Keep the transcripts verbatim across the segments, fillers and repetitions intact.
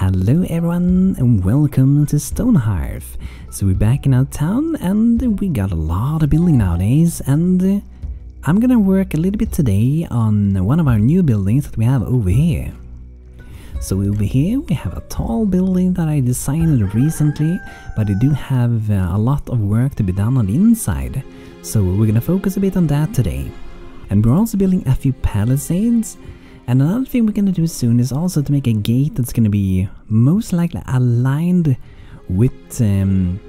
Hello everyone and welcome to Stonehearth. So we're back in our town and we got a lot of building nowadays, and I'm gonna work a little bit today on one of our new buildings that we have over here. So over here we have a tall building that I designed recently, but I do have a lot of work to be done on the inside, so we're gonna focus a bit on that today. And we're also building a few palisades. And another thing we're gonna do soon is also to make a gate that's gonna be most likely aligned with um,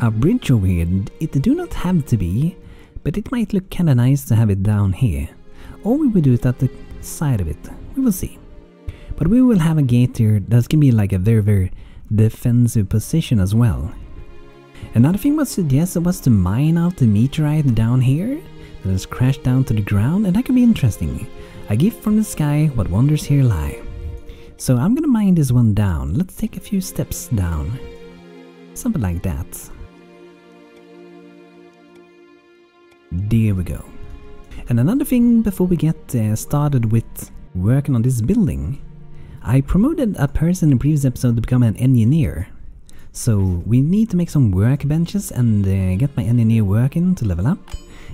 a bridge over here. It do not have to be, but it might look kinda nice to have it down here. Or we will do it at the side of it, we will see. But we will have a gate here that's gonna be like a very very defensive position as well. Another thing was suggested was to mine out the meteorite down here that has crashed down to the ground, and that could be interesting. A gift from the sky, what wonders here lie. So I'm gonna mine this one down. Let's take a few steps down. Something like that. There we go. And another thing before we get uh, started with working on this building. I promoted a person in the previous episode to become an engineer. So we need to make some workbenches and uh, get my engineer working to level up.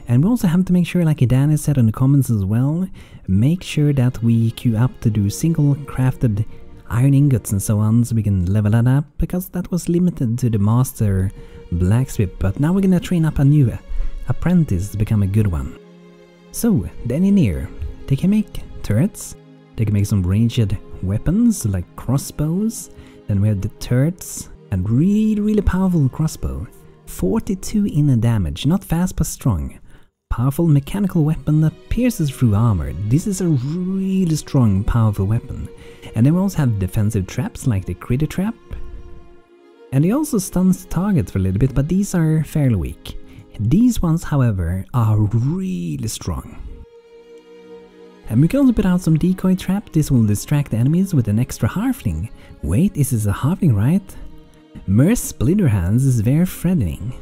And we also have to make sure, like Idanis said in the comments as well, make sure that we queue up to do single crafted iron ingots and so on, so we can level that up, because that was limited to the master blacksmith, but now we're gonna train up a new apprentice to become a good one. So, the engineer, they can make turrets, they can make some ranged weapons like crossbows, then we have the turrets, and really really powerful crossbow, forty-two inner damage, not fast but strong. Powerful mechanical weapon that pierces through armor. This is a really strong, powerful weapon. And then we also have defensive traps like the critter trap. And they also stuns targets for a little bit, but these are fairly weak. These ones, however, are really strong. And we can also put out some decoy trap. This will distract the enemies with an extra halfling. Wait, this is a halfling, right? Merce Splitterhands is very threatening.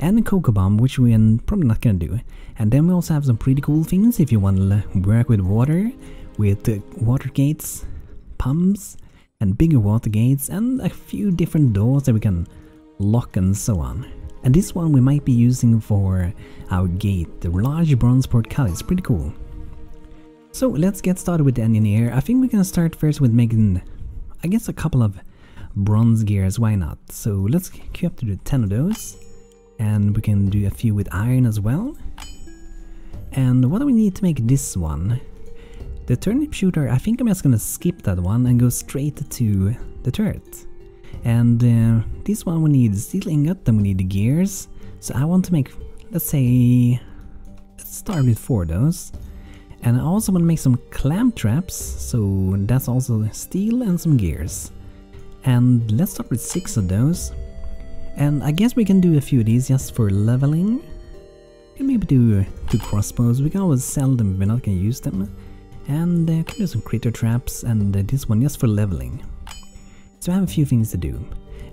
And a cocoa bomb, which we're probably not gonna do. And then we also have some pretty cool things if you wanna work with water, with uh, water gates, pumps, and bigger water gates, and a few different doors that we can lock and so on. And this one we might be using for our gate, the large bronze portcullis. It's pretty cool. So let's get started with the engineer. I think we're gonna start first with making, I guess, a couple of bronze gears, why not? So let's queue up to do ten of those. And we can do a few with iron as well. And what do we need to make this one? The turnip shooter, I think I'm just gonna skip that one and go straight to the turret. And uh, this one we need steel ingot, then we need the gears. So I want to make, let's say, let's start with four of those. And I also want to make some clamp traps, so that's also steel and some gears. And let's start with six of those. And I guess we can do a few of these just for leveling. We can maybe do two crossbows, we can always sell them if we're not gonna use them. And uh, can do some critter traps, and uh, this one just for leveling. So I have a few things to do.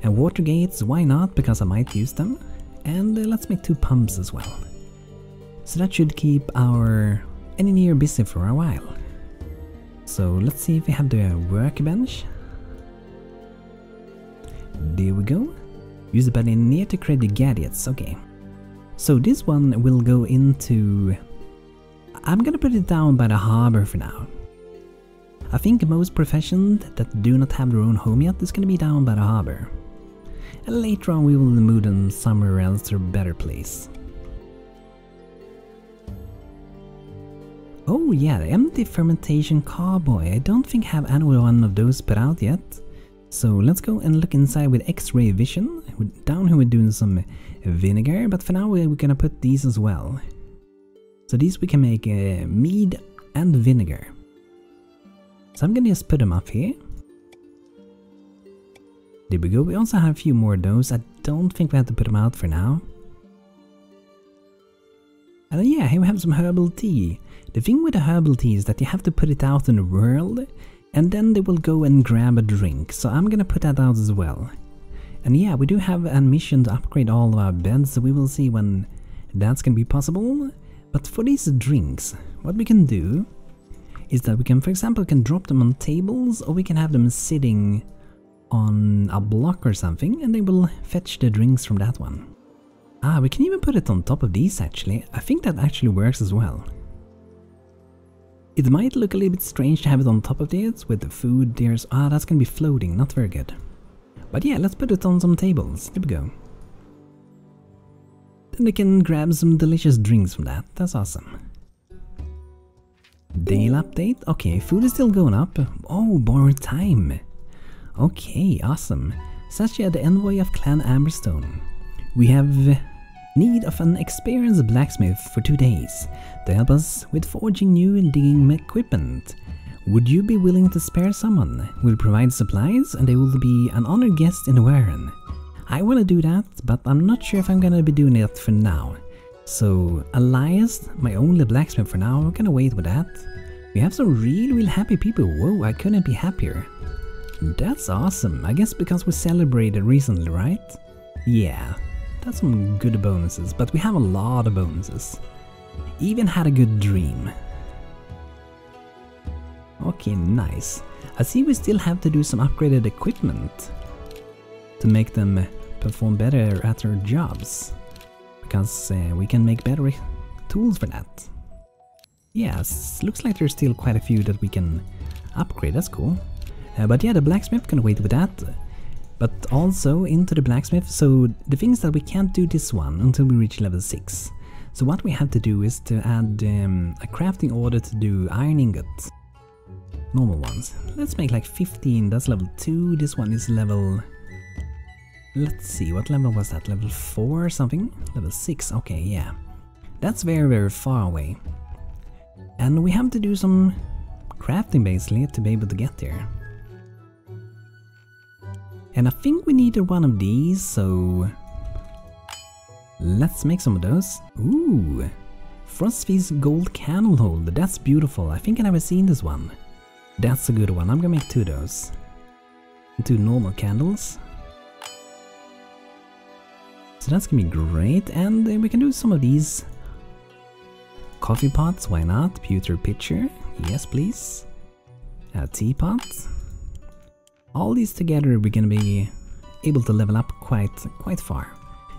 And water gates, why not, because I might use them. And uh, let's make two pumps as well. So that should keep our engineer busy for a while. So let's see if we have the workbench. There we go. Use the button near to create the gadgets, okay. So this one will go into... I'm gonna put it down by the harbor for now. I think most professions that do not have their own home yet is gonna be down by the harbor. And later on we will move them somewhere else to a better place. Oh yeah, the empty fermentation cowboy. I don't think I have any one of those put out yet. So let's go and look inside with X-ray vision. Down here we're doing some vinegar, but for now we're gonna put these as well. So these we can make uh, mead and vinegar. So I'm gonna just put them up here. There we go. We also have a few more of those. I don't think we have to put them out for now. And then, yeah, here we have some herbal tea. The thing with the herbal tea is that you have to put it out in the world, and then they will go and grab a drink, so I'm gonna put that out as well. And yeah, we do have a mission to upgrade all of our beds, so we will see when that's gonna be possible. But for these drinks, what we can do is that we can, for example, can drop them on tables, or we can have them sitting on a block or something, and they will fetch the drinks from that one. Ah, we can even put it on top of these actually. I think that actually works as well. It might look a little bit strange to have it on top of this with the food there. Ah, that's gonna be floating, not very good. But yeah, let's put it on some tables. There we go. Then we can grab some delicious drinks from that. That's awesome. Daily update. Okay, food is still going up. Oh, borrowed time. Okay, awesome. Sasha, the envoy of Clan Amberstone. We have need of an experienced blacksmith for two days to help us with forging new and digging equipment. Would you be willing to spare someone? We'll provide supplies and they will be an honored guest in the warren. I want to do that, but I'm not sure if I'm gonna be doing it for now. So Elias, my only blacksmith for now, I'm gonna wait with that. We have some real, real happy people. Whoa, I couldn't be happier. That's awesome. I guess because we celebrated recently, right? Yeah. That's some good bonuses, but we have a lot of bonuses. Even had a good dream. Okay, nice. I see we still have to do some upgraded equipment to make them perform better at their jobs, because uh, we can make better tools for that. Yes, looks like there's still quite a few that we can upgrade, that's cool. Uh, but yeah, the blacksmith can wait with that. But also into the blacksmith, so the thing is that we can't do this one until we reach level six. So what we have to do is to add um, a crafting order to do iron ingots. Normal ones. Let's make like fifteen, that's level two, this one is level... Let's see, what level was that? Level four or something? Level six, okay, yeah. That's very, very far away. And we have to do some crafting basically to be able to get there. And I think we needed one of these, so let's make some of those. Ooh, Frostfie's Gold Candlehold, that's beautiful. I think I never seen this one. That's a good one. I'm gonna make two of those. Two normal candles. So that's gonna be great, and we can do some of these coffee pots, why not? Pewter pitcher, yes please. A teapot. All these together we're gonna be able to level up quite quite far.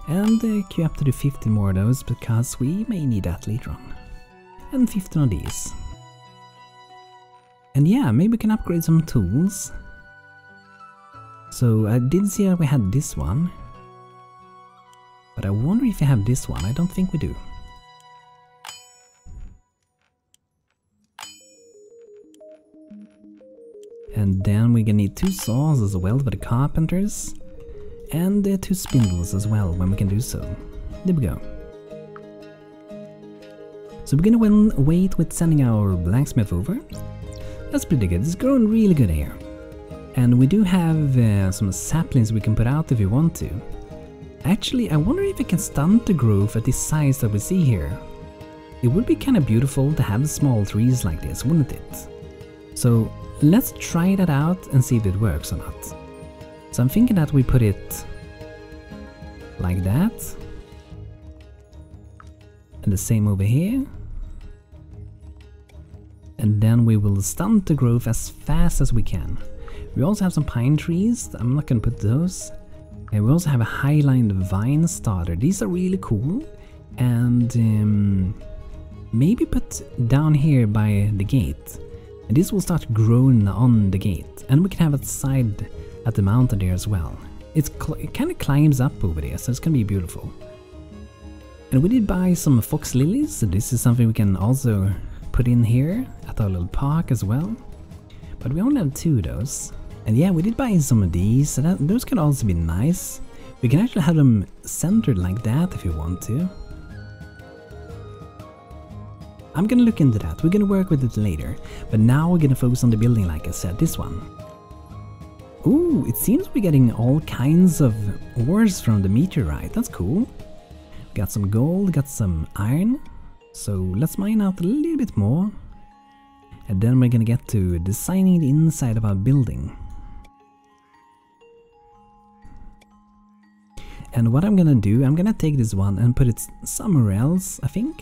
And uh, queue up to do fifty more of those, because we may need that later on. And fifteen of these. And yeah, maybe we can upgrade some tools. So I did see that we had this one. But I wonder if we have this one. I don't think we do. And then we're gonna need two saws as well for the carpenters. And uh, two spindles as well when we can do so. There we go. So we're gonna wait with sending our blacksmith over. That's pretty good, it's growing really good here. And we do have uh, some saplings we can put out if we want to. Actually, I wonder if we can stunt the growth at this size that we see here. It would be kind of beautiful to have small trees like this, wouldn't it? So let's try that out and see if it works or not. So I'm thinking that we put it like that. And the same over here. And then we will stunt the growth as fast as we can. We also have some pine trees. I'm not gonna put those. And we also have a high-lined vine starter. These are really cool. And um, maybe put down here by the gate. And this will start growing on the gate, and we can have it side at the mountain there as well. It's it kind of climbs up over there, so it's gonna be beautiful. And we did buy some fox lilies, so this is something we can also put in here at our little park as well. But we only have two of those. And yeah, we did buy some of these, so that, those can also be nice. We can actually have them centered like that if you want to. I'm gonna look into that, we're gonna work with it later. But now we're gonna focus on the building, like I said, this one. Ooh, it seems we're getting all kinds of ores from the meteorite, that's cool. Got some gold, got some iron. So let's mine out a little bit more. And then we're gonna get to designing the inside of our building. And what I'm gonna do, I'm gonna take this one and put it somewhere else, I think.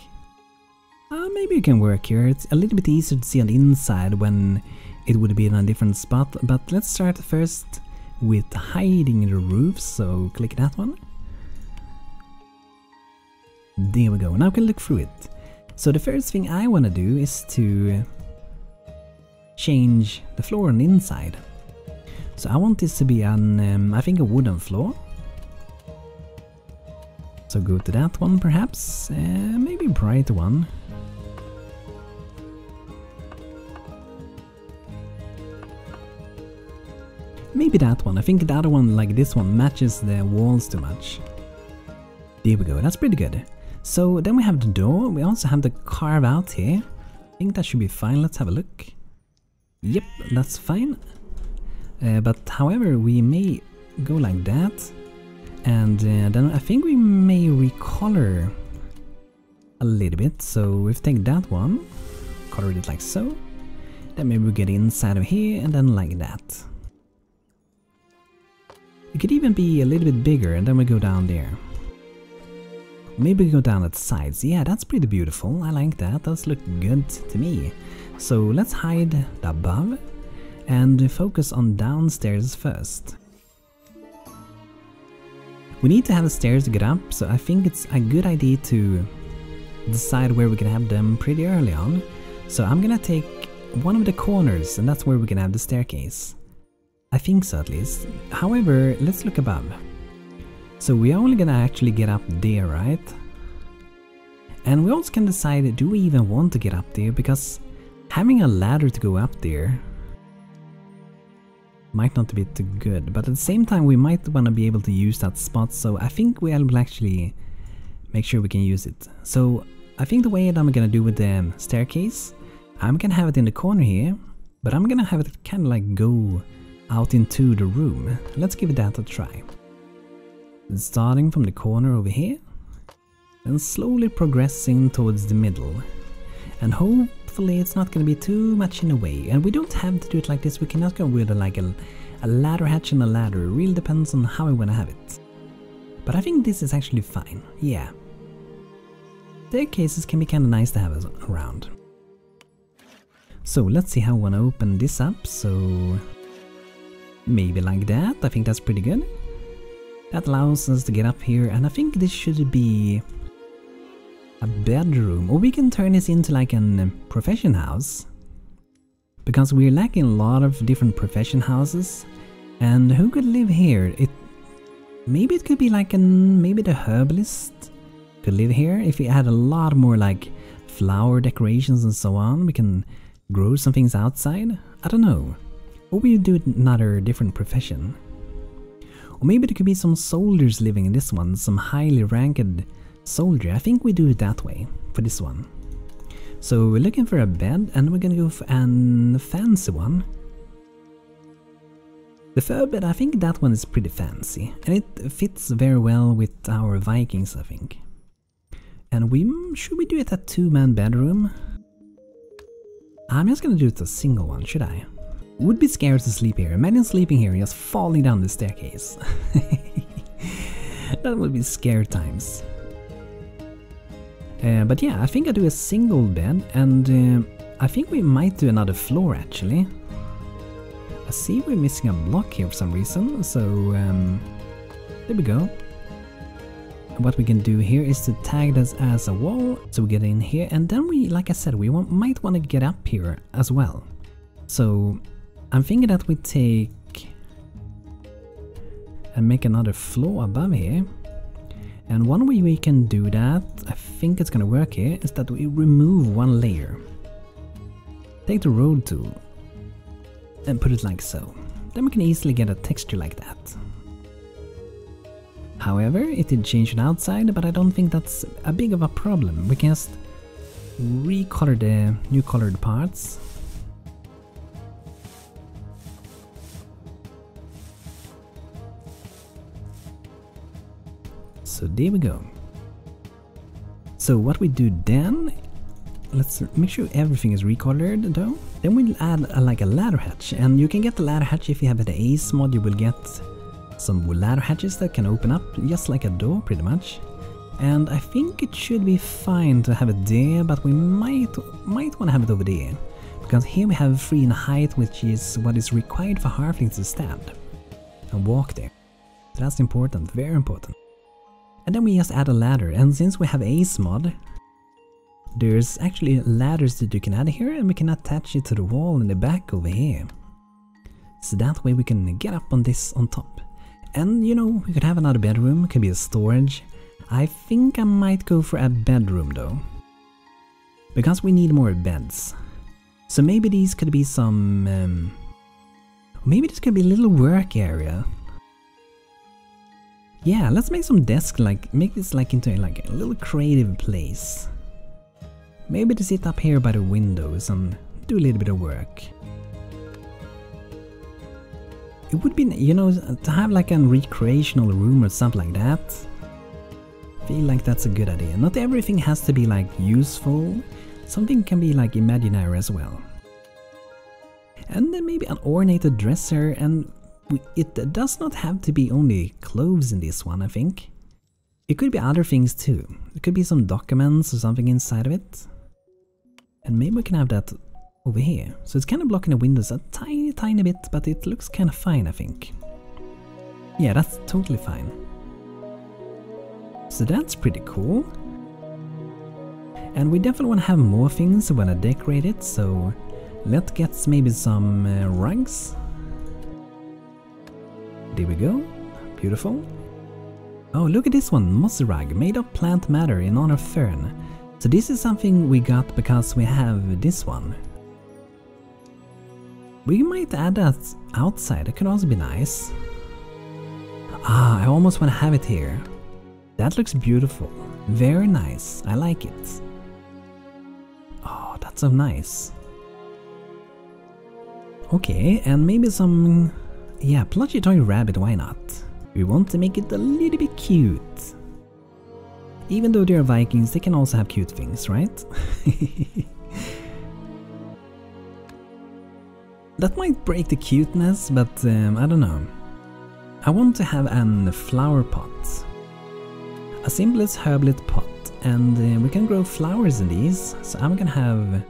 uh, maybe you can work here. It's a little bit easier to see on the inside when it would be in a different spot, but let's start first with hiding the roof, so click that one. There we go, now we can look through it. So the first thing I want to do is to change the floor on the inside. So I want this to be an, um, I think a wooden floor. So go to that one perhaps, uh, maybe bright one. Maybe that one, I think the other one like this one matches the walls too much. There we go, that's pretty good. So then we have the door, we also have the carve out here. I think that should be fine, let's have a look. Yep, that's fine. Uh, but however, we may go like that. And uh, then I think we may recolor a little bit. So we've taken that one, colored it like so. Then maybe we get inside of here and then like that. It could even be a little bit bigger and then we go down there. Maybe we go down at the sides. Yeah, that's pretty beautiful. I like that. Those look good to me. So let's hide the above and focus on downstairs first. We need to have the stairs to get up, so I think it's a good idea to decide where we can have them pretty early on. So I'm gonna take one of the corners and that's where we can have the staircase. I think so at least. However, let's look above. So we're only gonna actually get up there, right? And we also can decide, do we even want to get up there? Because having a ladder to go up there might not be too good, but at the same time we might want to be able to use that spot, so I think we'll actually make sure we can use it. So I think the way that I'm gonna do with the staircase, I'm gonna have it in the corner here, but I'm gonna have it kind of like go out into the room. Let's give that a try. Starting from the corner over here, and slowly progressing towards the middle, and hope hopefully it's not going to be too much in the way. And we don't have to do it like this, we cannot go with a, like a, a ladder hatch and a ladder, it really depends on how we want to have it. But I think this is actually fine, yeah. Staircases can be kind of nice to have around. So let's see how we want to open this up, so maybe like that, I think that's pretty good. That allows us to get up here, and I think this should be a bedroom, or we can turn this into like a profession house, because we're lacking a lot of different profession houses. And who could live here? It maybe it could be like an maybe the herbalist could live here if we had a lot more like flower decorations and so on. We can grow some things outside. I don't know. Or we do another different profession. Or maybe there could be some soldiers living in this one, some highly ranked soldier. I think we do it that way for this one. So we're looking for a bed and we're gonna go for a fancy one. The fur bed, I think that one is pretty fancy and it fits very well with our Vikings, I think. And we should we do it a two-man bedroom? I'm just gonna do it a single one, should I? Would be scared to sleep here. Imagine sleeping here and just falling down the staircase. That would be scary times. Uh, but yeah, I think I do a single bed, and uh, I think we might do another floor actually. I see we're missing a block here for some reason, so um, there we go. What we can do here is to tag this as a wall, so we get in here, and then we, like I said, we want, might want to get up here as well. So I'm thinking that we take and make another floor above here. And one way we can do that, I think it's gonna work here, is that we remove one layer. Take the road tool and put it like so. Then we can easily get a texture like that. However, it did change it outside, but I don't think that's a big of a problem. We can just recolor the new colored parts. So there we go. So what we do then, let's make sure everything is recolored though. Then we'll add a, like a ladder hatch, and you can get the ladder hatch if you have the ACE mod. You will get some ladder hatches that can open up just like a door pretty much. And I think it should be fine to have it there, but we might might want to have it over there. Because here we have three in height, which is what is required for halflings to stand and walk there. So that's important, very important. And then we just add a ladder, and since we have Ace mod, there's actually ladders that you can add here, and we can attach it to the wall in the back over here. So that way we can get up on this on top. And you know, we could have another bedroom, it could be a storage. I think I might go for a bedroom though, because we need more beds. So maybe these could be some... Um, maybe this could be a little work area. Yeah, let's make some desk, like make this like into like a little creative place. Maybe to sit up here by the windows and do a little bit of work. It would be, you know, to have like a recreational room or something like that. I feel like that's a good idea. Not everything has to be like useful. Something can be like imaginary as well. And then maybe an ornated dresser, and it does not have to be only clothes in this one, I think. It could be other things too. It could be some documents or something inside of it. And maybe we can have that over here. So it's kind of blocking the windows a tiny, tiny bit, but it looks kind of fine, I think. Yeah, that's totally fine. So that's pretty cool. And we definitely want to have more things when I decorate it, so let's get maybe some uh, rugs. There we go, beautiful. Oh, look at this one, moss rug, made of plant matter in honor of fern. So this is something we got because we have this one. We might add that outside, it could also be nice. Ah, I almost want to have it here. That looks beautiful, very nice, I like it. Oh, that's so nice. Okay, and maybe some... yeah, Plushy Toy Rabbit, why not? We want to make it a little bit cute. Even though they are Vikings, they can also have cute things, right? That might break the cuteness, but um, I don't know. I want to have a flower pot. A simplest Herblet Pot, and uh, we can grow flowers in these, so I'm gonna have...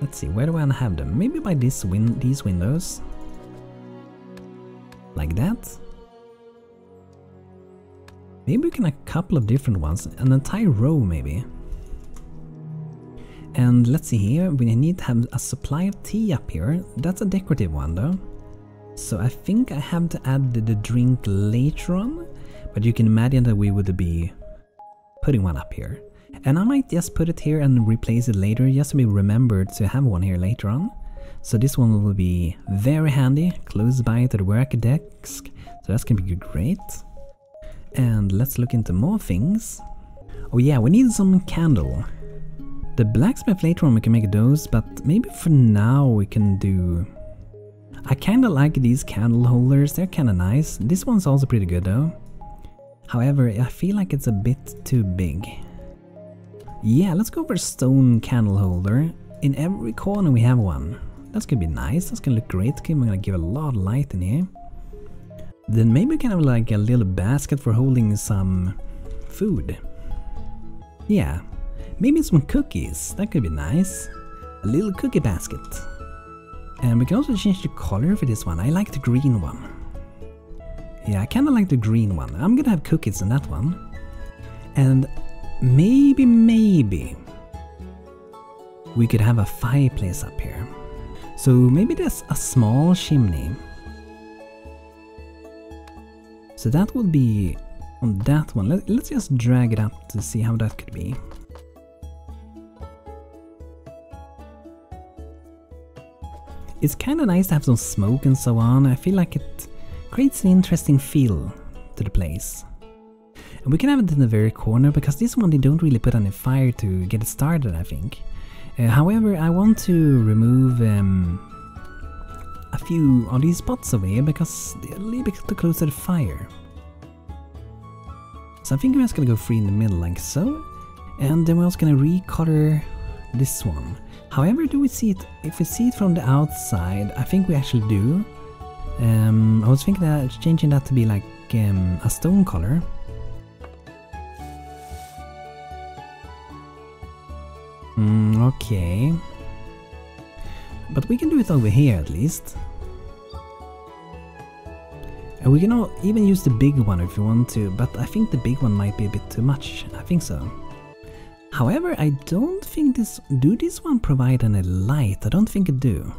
let's see, where do I have them? Maybe by this win these windows. Like that. Maybe we can have a couple of different ones, an entire row maybe. And let's see here, we need to have a supply of tea up here. That's a decorative one though. So I think I have to add the, the drink later on. But you can imagine that we would be putting one up here. And I might just put it here and replace it later, just to be remembered to have one here later on. So this one will be very handy, close by to the work desk. So that's gonna be great. And let's look into more things. Oh yeah, we need some candle. The blacksmith later on we can make those, but maybe for now we can do... I kinda like these candle holders, they're kinda nice. This one's also pretty good though. However, I feel like it's a bit too big. Yeah, let's go for a stone candle holder. In every corner we have one. That's gonna be nice, that's gonna look great. Okay, we're gonna give a lot of light in here. Then maybe we can have like a little basket for holding some food. Yeah, maybe some cookies, that could be nice. A little cookie basket. And we can also change the color for this one, I like the green one. Yeah, I kinda like the green one. I'm gonna have cookies in that one. And maybe, maybe... we could have a fireplace up here. So maybe there's a small chimney. So that would be on that one. Let, let's just drag it up to see how that could be. It's kinda nice to have some smoke and so on. I feel like it... creates an interesting feel to the place. And we can have it in the very corner, because this one they don't really put any fire to get it started, I think. Uh, however, I want to remove um, a few of these pots away, because they're a little bit too close to the fire. So I think we're just gonna go free in the middle, like so. And then we're also gonna recolor this one. However, do we see it? If we see it from the outside, I think we actually do. Um, I was thinking that changing that to be like um, a stone color, Okay. But we can do it over here at least. And we can all even use the big one if you want to, but I think the big one might be a bit too much. I think so. However, I don't think this... do this one provide any light? I don't think it do.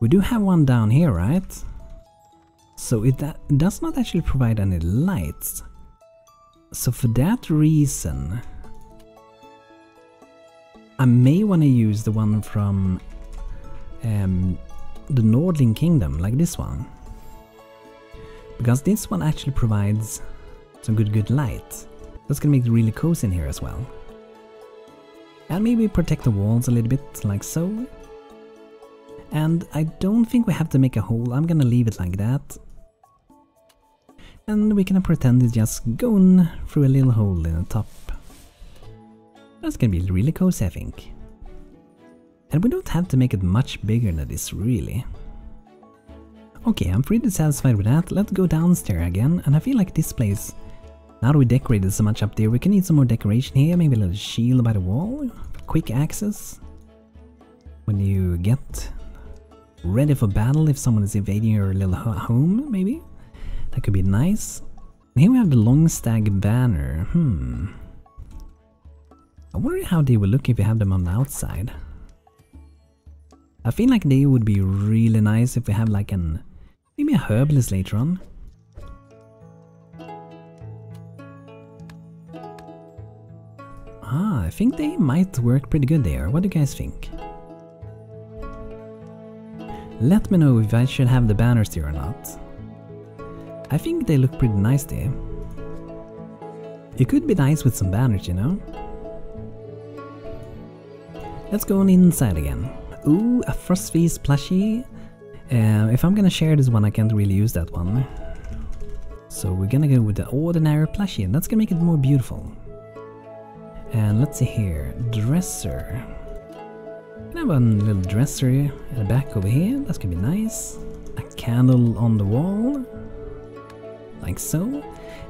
We do have one down here, right? So it does not actually provide any lights. So for that reason, I may want to use the one from um, the Nordling Kingdom, like this one. Because this one actually provides some good, good light. That's gonna make it really cozy in here as well. And maybe protect the walls a little bit, like so. And I don't think we have to make a hole, I'm gonna leave it like that. And we can pretend it's just going through a little hole in the top. That's gonna be really cozy, I think. And we don't have to make it much bigger than this, really. Okay, I'm pretty satisfied with that. Let's go downstairs again, and I feel like this place, now that we decorated so much up there, we can need some more decoration here, maybe a little shield by the wall, quick access. When you get ready for battle, if someone is invading your little home, maybe, that could be nice. And here we have the Longstag banner, hmm. I wonder how they will look if you have them on the outside. I feel like they would be really nice if we have like an... maybe a herbalist later on. Ah, I think they might work pretty good there. What do you guys think? Let me know if I should have the banners there or not. I think they look pretty nice there. It could be nice with some banners, you know? Let's go on inside again. Ooh, a Frostface plushie. Uh, if I'm gonna share this one, I can't really use that one. So we're gonna go with the ordinary plushie, and that's gonna make it more beautiful. And let's see here, dresser. I have a little dresser at the back over here, that's gonna be nice. A candle on the wall, like so.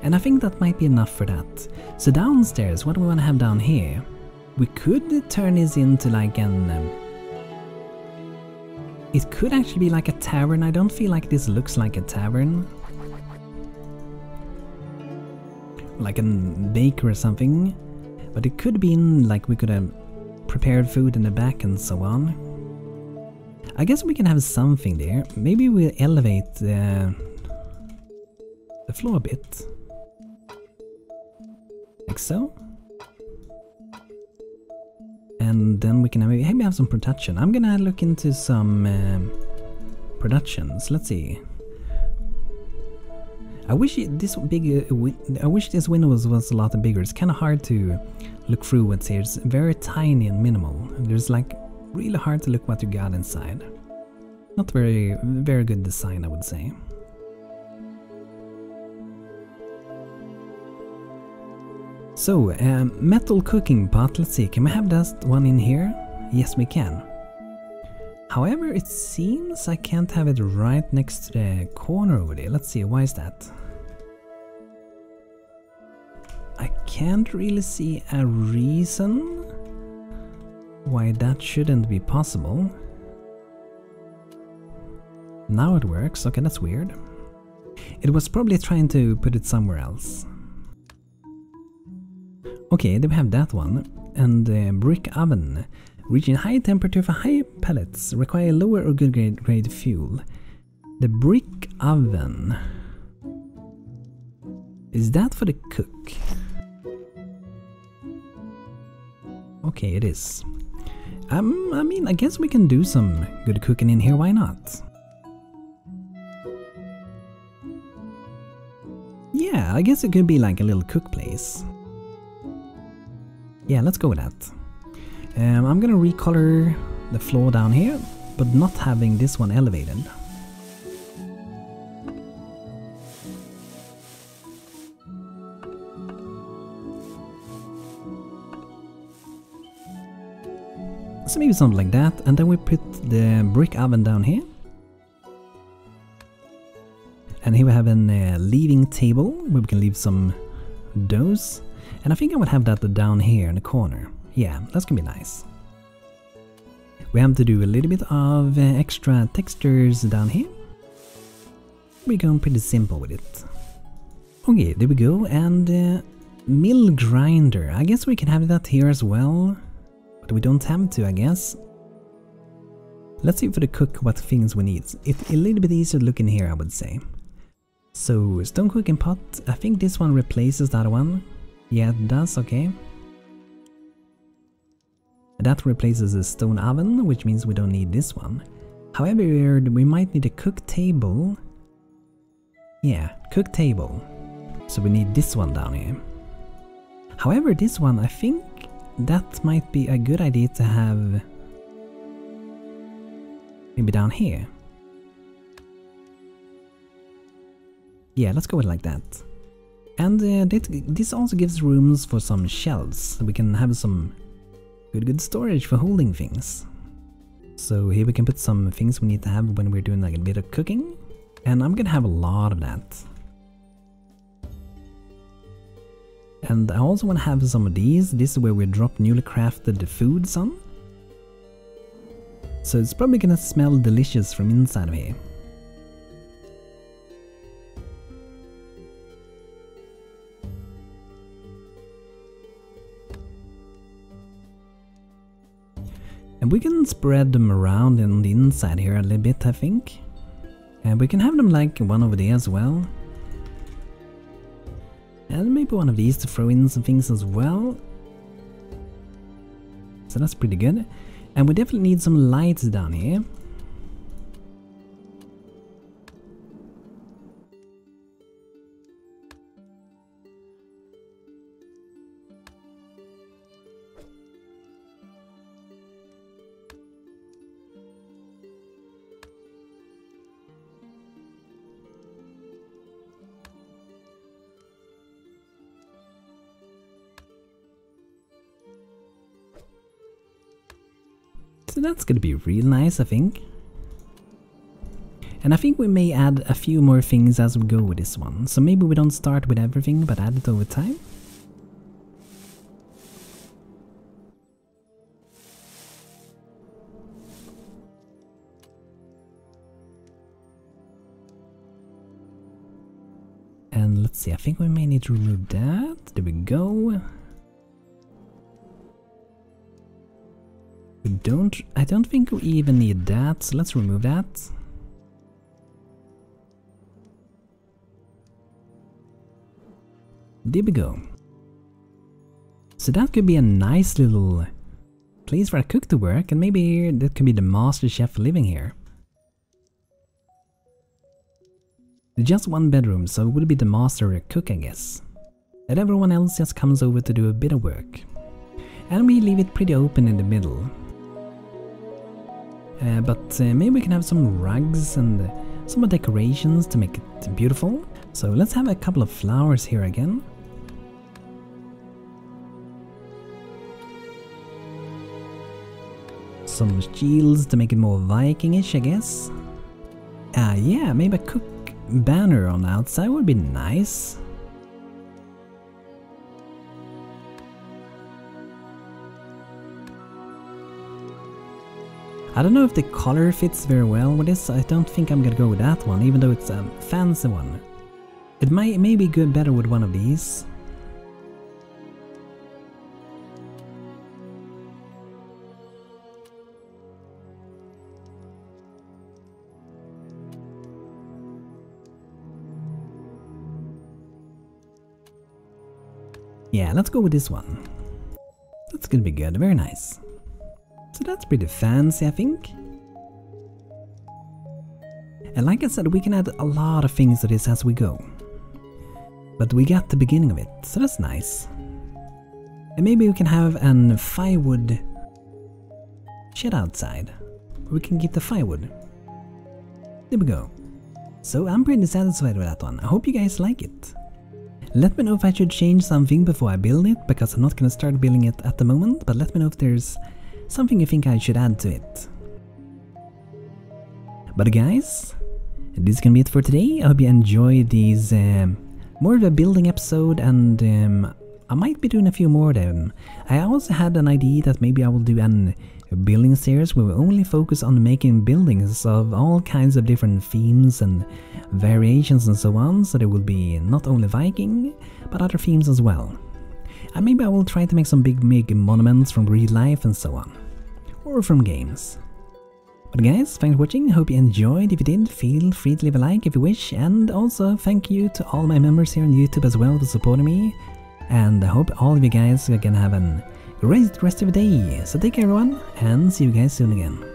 And I think that might be enough for that. So downstairs, what do we wanna have down here? We could turn this into like an... Um, it could actually be like a tavern, I don't feel like this looks like a tavern. Like a baker or something. But it could be in, like we could have prepared food in the back and so on. I guess we can have something there. Maybe we'll elevate uh, the floor a bit. Like so. And then we can have, maybe have some production. I'm gonna look into some uh, productions. Let's see. I wish it, this big. Uh, I wish this window was, was a lot bigger. It's kind of hard to look through what's here. It's very tiny and minimal. There's like really hard to look what you got inside. Not very, very good design, I would say. So, um, metal cooking pot. Let's see. Can we have that one in here? Yes, we can. However, it seems I can't have it right next to the corner over there. Let's see, why is that? I can't really see a reason why that shouldn't be possible. Now it works. Okay, that's weird. It was probably trying to put it somewhere else. Okay, then we have that one. And the brick oven. Reaching high temperature for high pellets, require lower or good grade, grade fuel. The brick oven. Is that for the cook? Okay, it is. Um, I mean, I guess we can do some good cooking in here, why not? Yeah, I guess it could be like a little cook place. Yeah, let's go with that. Um, I'm gonna recolor the floor down here, but not having this one elevated. So maybe something like that, and then we put the brick oven down here. And here we have an uh, leaving table, where we can leave some doughs. And I think I would have that down here in the corner. Yeah, that's gonna be nice. We have to do a little bit of uh, extra textures down here. We're going pretty simple with it. Okay, there we go, and uh, mill grinder. I guess we can have that here as well, but we don't have to, I guess. Let's see for the cook what things we need. It's a little bit easier to look in here, I would say. So, stone cooking pot. I think this one replaces that one. Yeah, it does, okay. That replaces the stone oven, which means we don't need this one. However, we might need a cook table. Yeah, cook table. So we need this one down here. However, this one, I think that might be a good idea to have maybe down here. Yeah, let's go with like that. And uh, this, this also gives rooms for some shelves. We can have some good, good storage for holding things. So here we can put some things we need to have when we're doing like a bit of cooking. And I'm gonna have a lot of that. And I also want to have some of these. This is where we drop newly crafted foods on. So it's probably gonna smell delicious from inside of here. And we can spread them around on the inside here a little bit, I think. And we can have them like one over there as well. And maybe one of these to throw in some things as well. So that's pretty good. And we definitely need some lights down here. So that's gonna be real nice, I think. And I think we may add a few more things as we go with this one. So maybe we don't start with everything, but add it over time. And let's see, I think we may need to remove that. There we go. We don't, I don't think we even need that, so let's remove that. There we go. So that could be a nice little place for a cook to work, and maybe that could be the master chef living here. Just one bedroom, so it would be the master or a cook, I guess. And everyone else just comes over to do a bit of work. And we leave it pretty open in the middle. Uh, but uh, maybe we can have some rugs and uh, some decorations to make it beautiful. So let's have a couple of flowers here again. Some shields to make it more Viking-ish, I guess. Ah, uh, yeah, maybe a cook banner on the outside would be nice. I don't know if the color fits very well with this. I don't think I'm gonna go with that one, even though it's a fancy one. It might may be good better with one of these. Yeah, let's go with this one. That's gonna be good, very nice. So that's pretty fancy, I think. And like I said, we can add a lot of things to this as we go. But we got the beginning of it, so that's nice. And maybe we can have an firewood shed outside. We can get the firewood. There we go. So I'm pretty satisfied with that one. I hope you guys like it. Let me know if I should change something before I build it, because I'm not gonna start building it at the moment, but let me know if there's something you think I should add to it. But guys, this is gonna be it for today. I hope you enjoyed these um, more of a building episode, and um, I might be doing a few more of them. I also had an idea that maybe I will do an For building series, we will only focus on making buildings of all kinds of different themes and variations and so on, so there will be not only Viking, but other themes as well. And maybe I will try to make some big, big monuments from real life and so on. Or from games. But guys, thanks for watching, hope you enjoyed. If you did, feel free to leave a like if you wish, and also thank you to all my members here on YouTube as well for supporting me. And I hope all of you guys can have an great rest of the day. So take care everyone, and see you guys soon again.